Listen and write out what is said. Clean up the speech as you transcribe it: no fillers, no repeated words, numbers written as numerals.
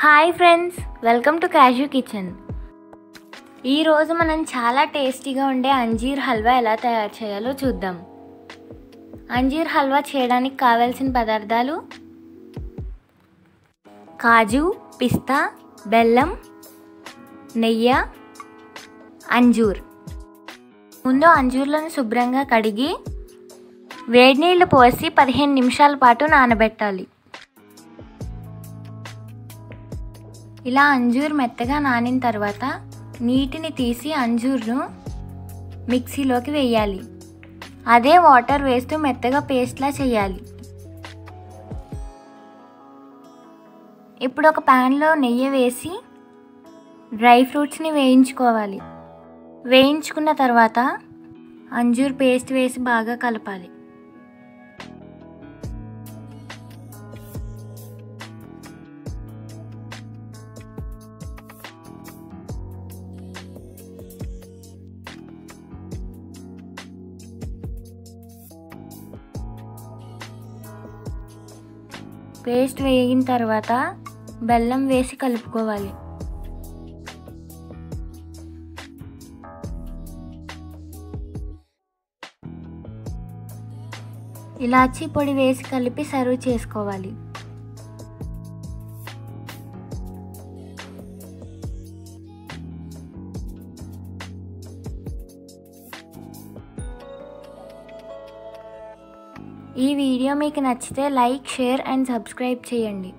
High friends welcome to cashew kitchen. మనం చాలా టేస్టీగా ఉండే అంజీర్ హల్వా ఎలా తయారు చేయాలో చూద్దాం। అంజీర్ హల్వా చేయడానికి కావాల్సిన పదార్థాలు కాజు, పిస్తా, బెల్లం, నెయ్యి, అంజూర్। ముందు అంజూర్లను శుభ్రంగా కడిగి వేడి నీళ్లు పోసి 15 నిమిషాల పాటు నానబెట్టాలి। ఇలా అంజూర్ మెత్తగా నానిన తర్వాత నీటిని తీసి అంజూర్ను మిక్సీలోకి వేయాలి। అదే వాటర్ వేస్తూ మెత్తగా పేస్ట్లా చేయాలి। ఇప్పుడు ఒక ప్యాన్లో నెయ్యి వేసి డ్రై ఫ్రూట్స్ని వేయించుకోవాలి। వేయించుకున్న తర్వాత అంజూర్ పేస్ట్ వేసి బాగా కలపాలి। పేస్ట్ వేగిన తర్వాత బెల్లం వేసి కలుపుకోవాలి। ఇలాచి పొడి వేసి కలిపి సర్వ్ చేసుకోవాలి। ఈ వీడియో మీకు నచ్చితే లైక్, షేర్ అండ్ సబ్స్క్రైబ్ చేయండి।